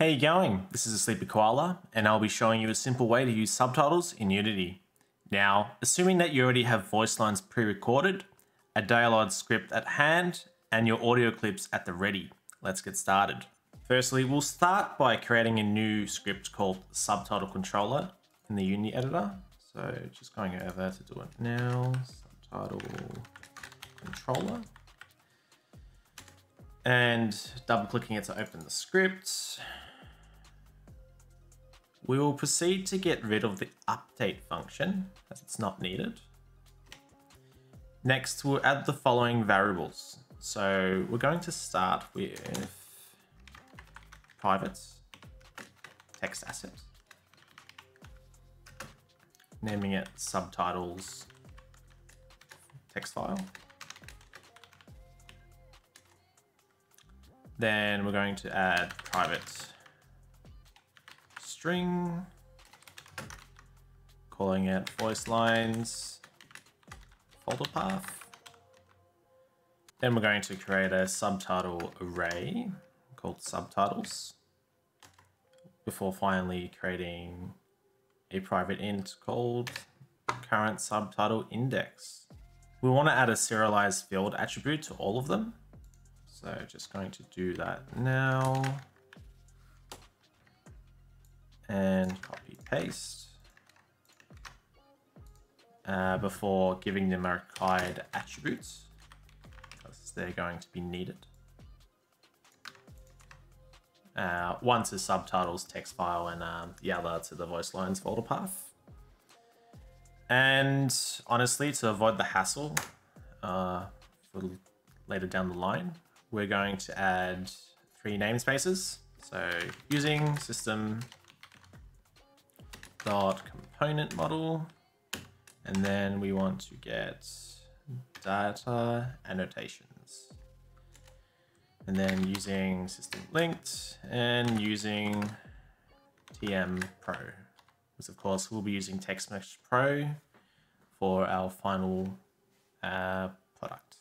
How are you going? This is The Sleepy Koala, and I'll be showing you a simple way to use subtitles in Unity. Now, assuming that you already have voice lines pre-recorded, a dialogue script at hand, and your audio clips at the ready, let's get started. Firstly, we'll start by creating a new script called Subtitle Controller in the Unity editor. So just going over to do it now, Subtitle Controller. And double clicking it to open the script. We will proceed to get rid of the update function as it's not needed. Next, we'll add the following variables. So we're going to start with private text asset, naming it subtitles text file. Then we're going to add private string, calling it voice lines folder path. Then we're going to create a subtitle array called subtitles before finally creating a private int called current subtitle index. We want to add a serialized field attribute to all of them. So just going to do that now and copy paste before giving them our required attributes because they're going to be needed. One to subtitles text file and the other to the voice lines folder path. And honestly, to avoid the hassle for later down the line, we're going to add 3 namespaces. So using system.component model, and then we want to get data annotations, and then using system linked and using TM Pro, because of course we'll be using TextMeshPro for our final product.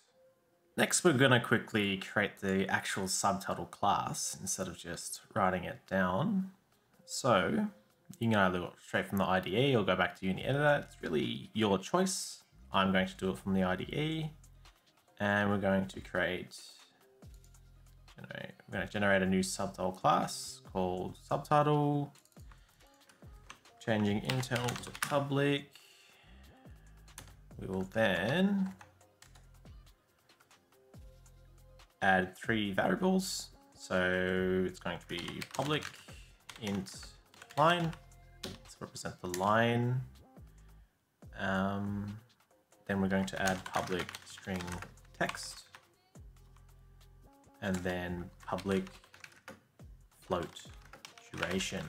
Next, we're going to quickly create the actual subtitle class instead of just writing it down. So you can either go straight from the IDE or go back to Unity Editor. It's really your choice. I'm going to do it from the IDE, and we're going to generate a new subtitle class called subtitle, changing internal to public. We will then add 3 variables. So it's going to be public int line to represent the line. Then we're going to add public string text, and then public float duration.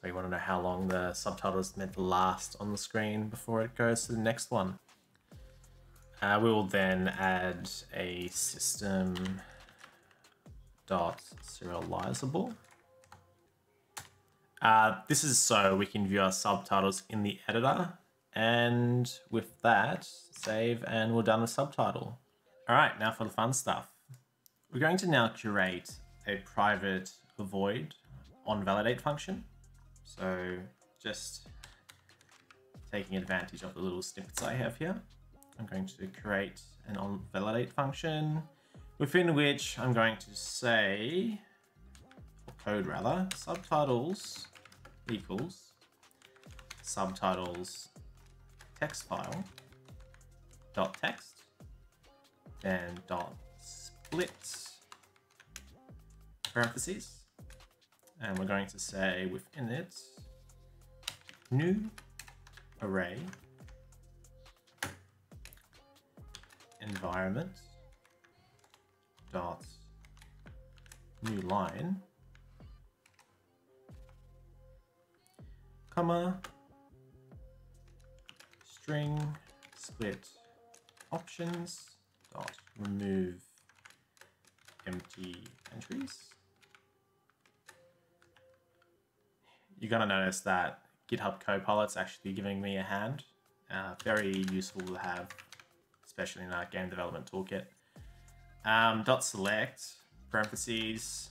So you want to know how long the subtitle is meant to last on the screen before it goes to the next one. We will then add a system.serializable. This is so we can view our subtitles in the editor. And with that, save, and we're done with subtitle. All right, now for the fun stuff. We're going to now curate a private void OnValidate function. So just taking advantage of the little snippets I have here, I'm going to create an OnValidate function within which I'm going to say, or code rather, subtitles equals subtitles text file dot text, then dot split parentheses, and we're going to say within it new array environment dot new line, comma, string split options dot remove empty entries. You're gonna notice that GitHub Copilot's actually giving me a hand. Very useful to have, especially in our game development toolkit. Dot select parentheses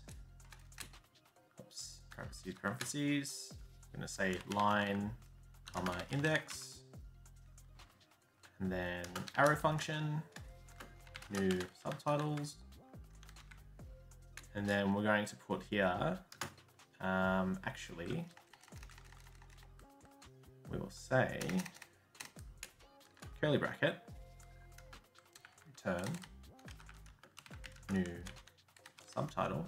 parentheses, parentheses. I'm going to say line, comma, index, and then arrow function, new subtitles. And then we're going to put here, actually, we will say curly bracket, return, new subtitle,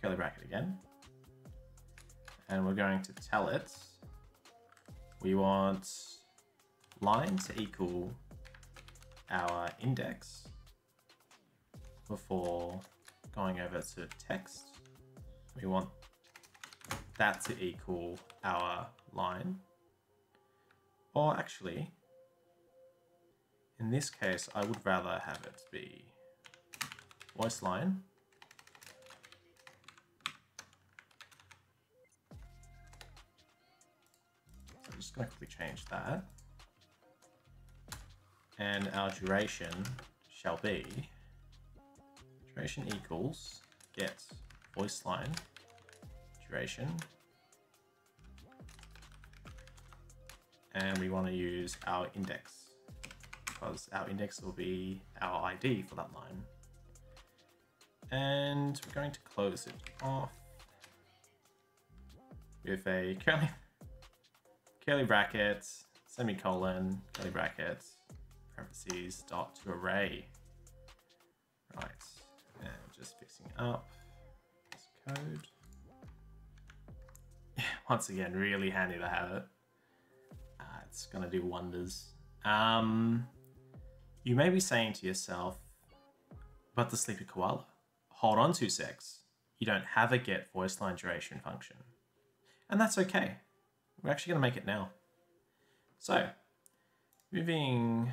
curly bracket again. And we're going to tell it, we want line to equal our index before going over to text. We want that to equal our line. Or actually, in this case, I would rather have it be voice line. So I'm just going to quickly change that. And our duration shall be duration equals get voice line duration. And we want to use our index because our index will be our ID for that line. And we're going to close it off with a curly bracket, semicolon, curly bracket, parentheses, dot to array. Right. And just fixing up this code. Yeah, once again, really handy to have it. It's going to do wonders. You may be saying to yourself, but the Sleepy Koala, hold on 2 secs. You don't have a get voice line duration function. And that's okay. We're actually going to make it now. So moving,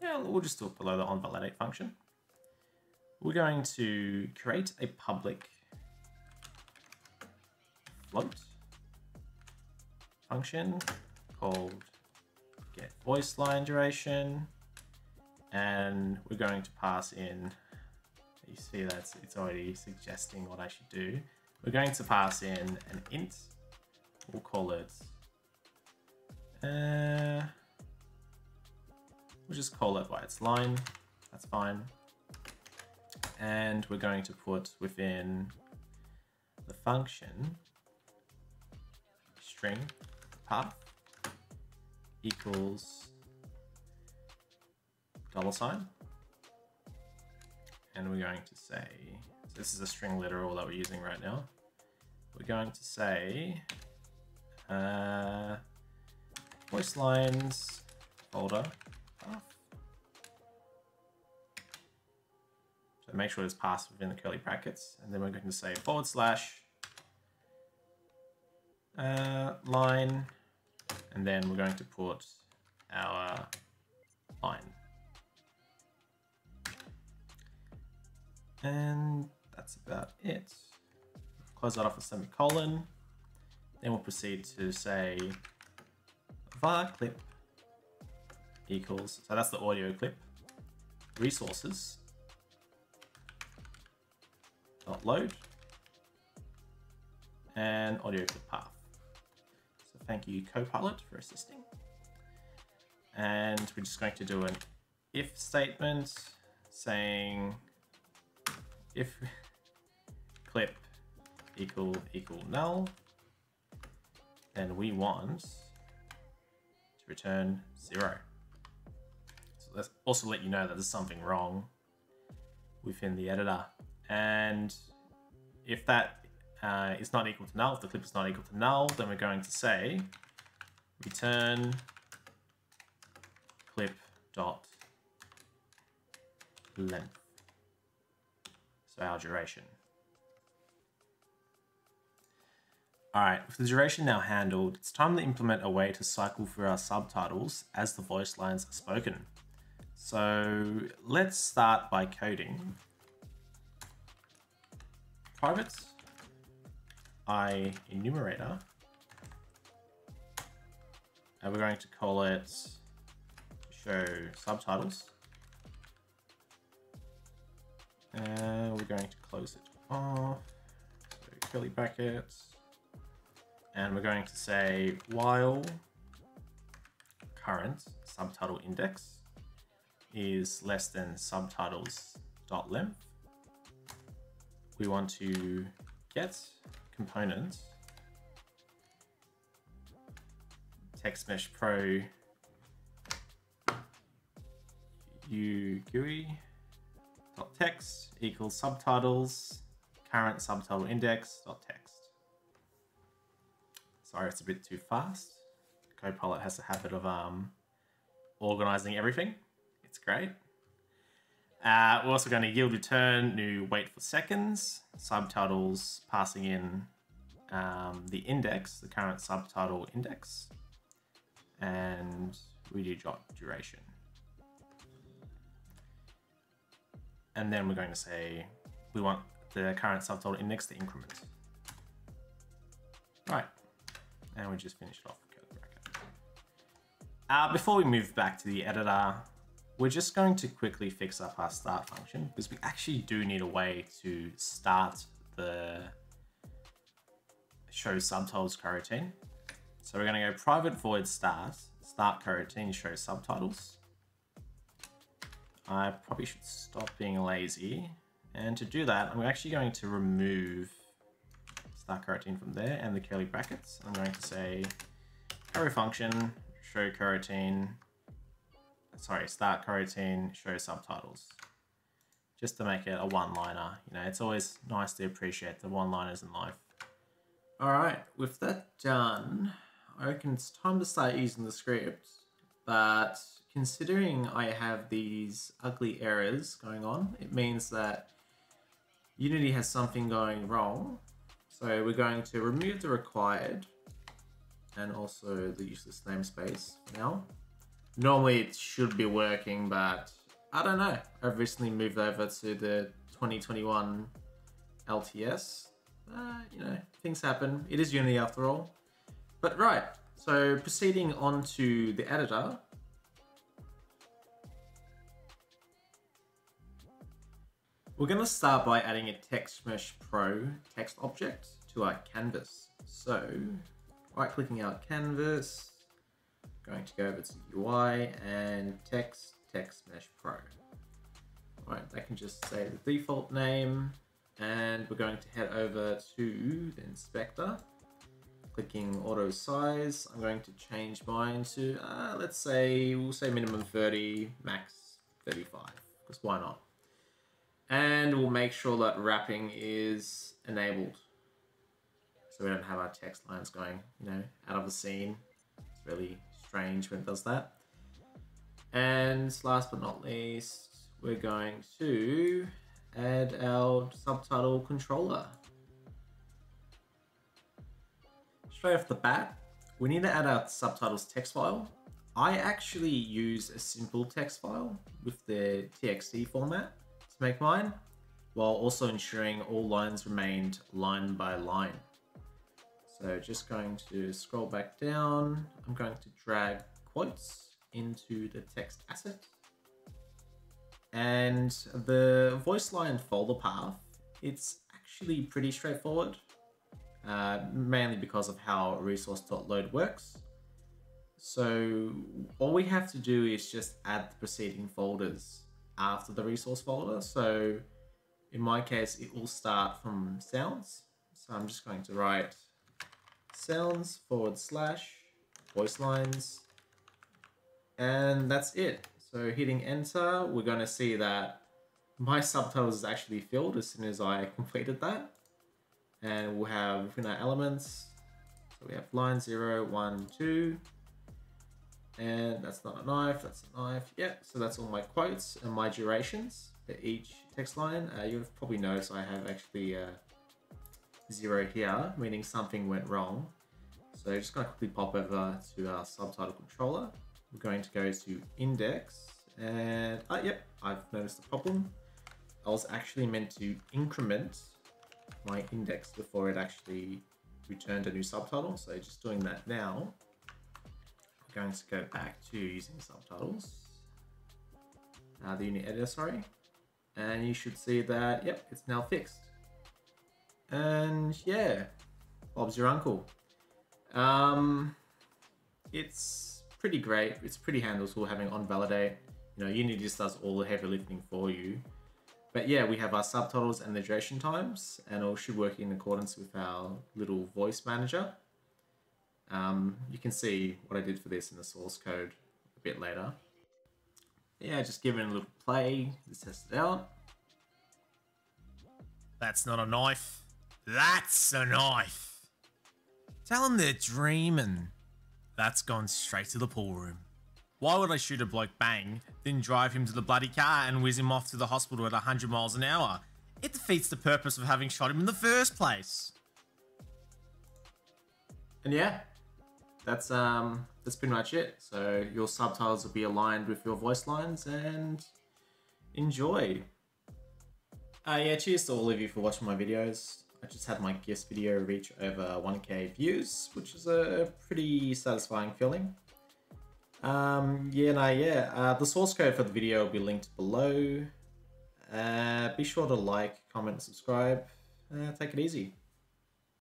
yeah, we'll just do it below the OnValidate function. We're going to create a public float function called get voice line duration, and we're going to pass in, you see that's it's already suggesting what I should do. We're going to pass in an int. We'll call it, we'll just call it by its line. That's fine. And we're going to put within the function string path equals $ and we're going to say, so this is a string literal that we're using right now. We're going to say voice lines folder path. So make sure it's passed within the curly brackets, and then we're going to say / line. And then we're going to put our line. And that's about it. Close that off with semicolon. Then we'll proceed to say var clip equals, so that's the audio clip, resources dot load and audio clip path. Thank you, Copilot, for assisting. And we're just going to do an if statement saying if clip equal null, then we want to return 0. So let's also let you know that there's something wrong within the editor. And if that it's not equal to null, if the clip is not equal to null, then we're going to say return clip dot length, so our duration. All right, with the duration now handled, it's time to implement a way to cycle through our subtitles as the voice lines are spoken. So let's start by coding private enumerator, and we're going to call it show subtitles, and we're going to close it off. curly brackets, and we're going to say while current subtitle index is less than subtitles.length, we want to get component TextMeshPro GUI.text equals subtitles current subtitle index.text. Sorry, it's a bit too fast. Copilot has a habit of organizing everything. It's great. We're also going to yield return new wait for seconds, subtitles passing in the index, the current subtitle index, and we do dot duration. And then we're going to say we want the current subtitle index to increment. Right. And we just finished off with curly bracket. Before we move back to the editor, we're just going to quickly fix up our start function because we actually do need a way to start the show subtitles coroutine. So we're going to go private void start coroutine show subtitles. I probably should stop being lazy. And to do that, I'm actually going to remove start coroutine from there and the curly brackets. I'm going to say arrow function show coroutine. Sorry, start coroutine, show subtitles. Just to make it a one-liner. You know, it's always nice to appreciate the one-liners in life. All right, with that done, I reckon it's time to start using the script. But considering I have these ugly errors going on, it means that Unity has something going wrong. So we're going to remove the required and also the useless namespace now. Normally it should be working, but I don't know. I've recently moved over to the 2021 LTS. You know, things happen. It is Unity after all. But right, so proceeding on to the editor. We're going to start by adding a TextMeshPro text object to our canvas. So right-clicking our canvas, going to go over to UI and TextMeshPro. All right, that can just say the default name, and we're going to head over to the inspector, clicking auto size. I'm going to change mine to, let's say, we'll say minimum 30, max 35, because why not? And we'll make sure that wrapping is enabled, so we don't have our text lines going, you know, out of the scene. It's really strange when it does that. And last but not least, we're going to add our subtitle controller. Straight off the bat, we need to add our subtitles text file. I actually use a simple text file with the TXT format to make mine, while also ensuring all lines remained line by line. So just going to scroll back down. I'm going to drag quotes into the text asset. And the voice line folder path, it's actually pretty straightforward, mainly because of how resource.load works. So all we have to do is just add the preceding folders after the resource folder. So in my case, it will start from sounds. So I'm just going to write sounds / voice lines, and that's it. So hitting enter, we're going to see that my subtitles is actually filled as soon as I completed that. And we'll have within our elements, so we have line 0, 1, 2, and that's not a knife, that's a knife. Yeah, so that's all my quotes and my durations for each text line. You'll probably notice I have actually 0 here, meaning something went wrong. So just going to quickly pop over to our subtitle controller. We're going to go to index, and yep, I've noticed a problem. I was actually meant to increment my index before it actually returned a new subtitle. So just doing that now, we're going to go back to using subtitles, the Unity editor, sorry. And you should see that, yep, it's now fixed. And yeah, Bob's your uncle. It's pretty great. It's pretty handleable having OnValidate. You know, Unity just does all the heavy lifting for you. But yeah, we have our subtitles and the duration times, and all should work in accordance with our little voice manager. You can see what I did for this in the source code a bit later. Yeah, just give it a little play. Let's test it out. That's not a knife. That's a knife. Tell them they're dreaming. That's gone straight to the pool room. Why would I shoot a bloke bang, then drive him to the bloody car and whiz him off to the hospital at 100 miles an hour? It defeats the purpose of having shot him in the first place. And yeah, that's pretty much it. So your subtitles will be aligned with your voice lines, and enjoy. Yeah, cheers to all of you for watching my videos. I just had my GIFs video reach over 1K views, which is a pretty satisfying feeling. The source code for the video will be linked below. Be sure to like, comment, and subscribe. Take it easy.